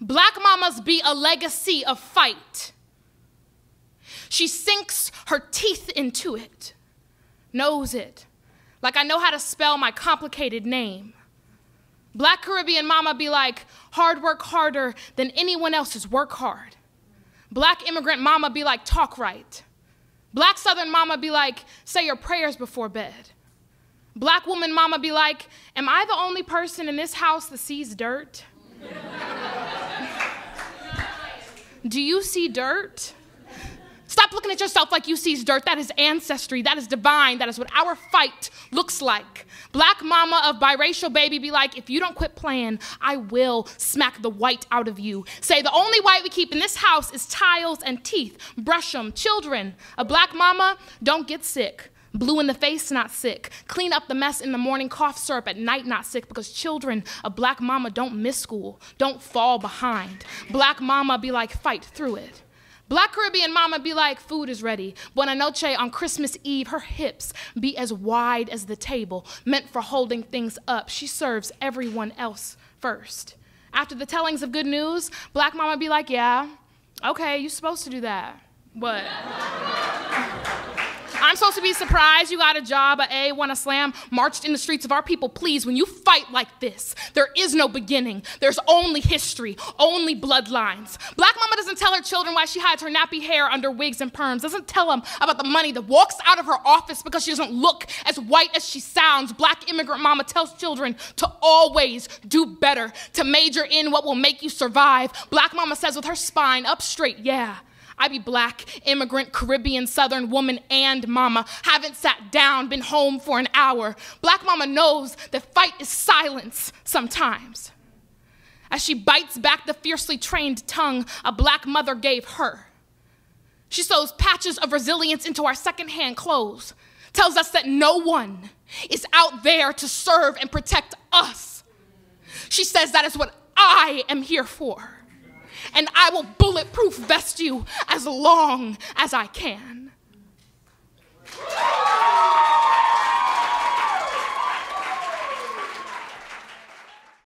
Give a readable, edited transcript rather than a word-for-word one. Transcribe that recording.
Black mamas be a legacy of fight. She sinks her teeth into it, knows it. Like I know how to spell my complicated name. Black Caribbean mama be like, hard work harder than anyone else's, work hard. Black immigrant mama be like, talk right. Black Southern mama be like, say your prayers before bed. Black woman mama be like, am I the only person in this house that sees dirt? Do you see dirt? Stop looking at yourself like you see dirt. That is ancestry. That is divine. That is what our fight looks like. Black mama of biracial baby be like, if you don't quit playing, I will smack the white out of you. Say the only white we keep in this house is tiles and teeth. Brush them. Children. A black mama, don't get sick. Blue in the face, not sick. Clean up the mess in the morning, cough syrup at night, not sick. Because children, a black mama, don't miss school. Don't fall behind. Black mama be like, fight through it. Black Caribbean mama be like, food is ready. Buena noche on Christmas Eve, her hips be as wide as the table, meant for holding things up. She serves everyone else first. After the tellings of good news, black mama be like, yeah, okay, you're supposed to do that. But I'm supposed to be surprised you got a job, a won a slam, marched in the streets of our people. Please, when you fight like this, there is no beginning. There's only history, only bloodlines. Black mama doesn't tell her children why she hides her nappy hair under wigs and perms, doesn't tell them about the money that walks out of her office because she doesn't look as white as she sounds. Black immigrant mama tells children to always do better, to major in what will make you survive. Black mama says with her spine up straight, yeah. I be black, immigrant, Caribbean, Southern woman, and mama. Haven't sat down, been home for an hour. Black mama knows that fight is silence sometimes. As she bites back the fiercely trained tongue a black mother gave her. She sews patches of resilience into our secondhand clothes. Tells us that no one is out there to serve and protect us. She says that is what I am here for. And I will bulletproof vest you as long as I can.